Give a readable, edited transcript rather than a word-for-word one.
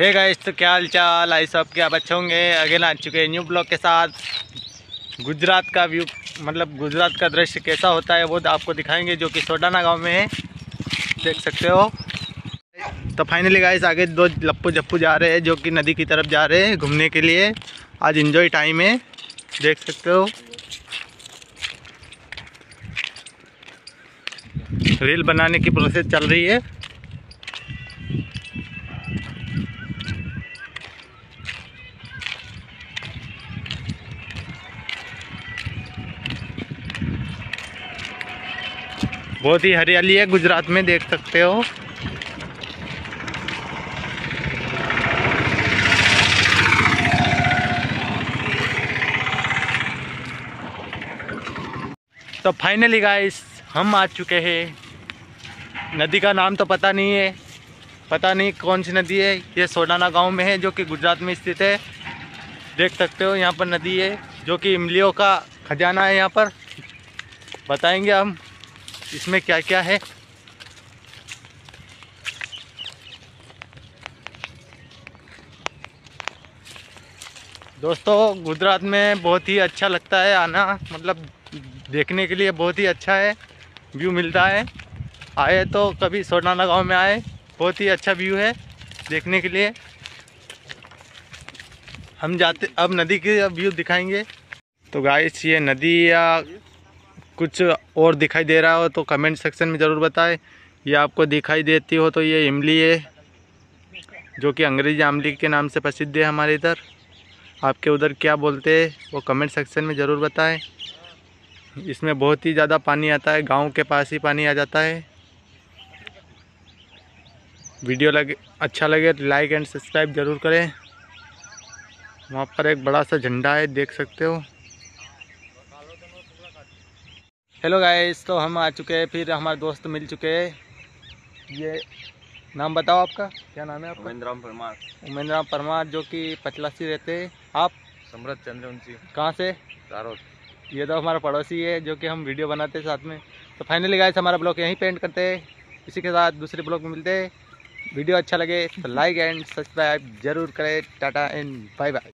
Hey guys, तो क्या हाल चाल, आई सब के आप अच्छे होंगे। अगेन आ चुके हैं न्यू ब्लॉग के साथ। गुजरात का व्यू मतलब गुजरात का दृश्य कैसा होता है वो आपको दिखाएंगे, जो कि सोडाना गांव में है, देख सकते हो। तो फाइनली गाइस, आगे दो लप्पू झप्पू जा रहे हैं जो कि नदी की तरफ जा रहे हैं घूमने के लिए। आज एंजॉय टाइम है, देख सकते हो। रील बनाने की प्रोसेस चल रही है। बहुत ही हरियाली है गुजरात में, देख सकते हो। तो फाइनली गाइस, हम आ चुके हैं। नदी का नाम तो पता नहीं है, पता नहीं कौन सी नदी है। ये सोडाना गांव में है जो कि गुजरात में स्थित है, देख सकते हो। यहाँ पर नदी है जो कि इमलियों का खजाना है। यहाँ पर बताएंगे हम इसमें क्या क्या है। दोस्तों, गुजरात में बहुत ही अच्छा लगता है आना, मतलब देखने के लिए बहुत ही अच्छा है, व्यू मिलता है। आए तो कभी सोडाना गांव में आए, बहुत ही अच्छा व्यू है देखने के लिए। हम जाते अब नदी के व्यू दिखाएंगे। तो गाइस, ये नदी या कुछ और दिखाई दे रहा हो तो कमेंट सेक्शन में ज़रूर बताएं। ये आपको दिखाई देती हो तो ये इमली है जो कि अंग्रेजी आमली के नाम से प्रसिद्ध है हमारे इधर। आपके उधर क्या बोलते हैं वो कमेंट सेक्शन में ज़रूर बताएं। इसमें बहुत ही ज़्यादा पानी आता है, गांव के पास ही पानी आ जाता है। वीडियो अच्छा लगे लाइक एंड सब्सक्राइब ज़रूर करें। वहाँ पर एक बड़ा सा झंडा है, देख सकते हो। हेलो गाइस, तो हम आ चुके हैं, फिर हमारे दोस्त मिल चुके हैं। ये नाम बताओ आपका, क्या नाम है आपका? उमेंद राम परमार। उमेंद राम परमार जो कि पचलासी रहते हैं। आप? सम्राट चंद्रवंशी। कहाँ से? दारोद। ये तो हमारा पड़ोसी है जो कि हम वीडियो बनाते हैं साथ में। तो फाइनली गाइस, हमारा ब्लॉग यहीं पे एंड करते हैं। इसी के साथ दूसरे ब्लॉग में मिलते हैं। वीडियो अच्छा लगे तो लाइक एंड सब्सक्राइब जरूर करें। Tata and bye bye.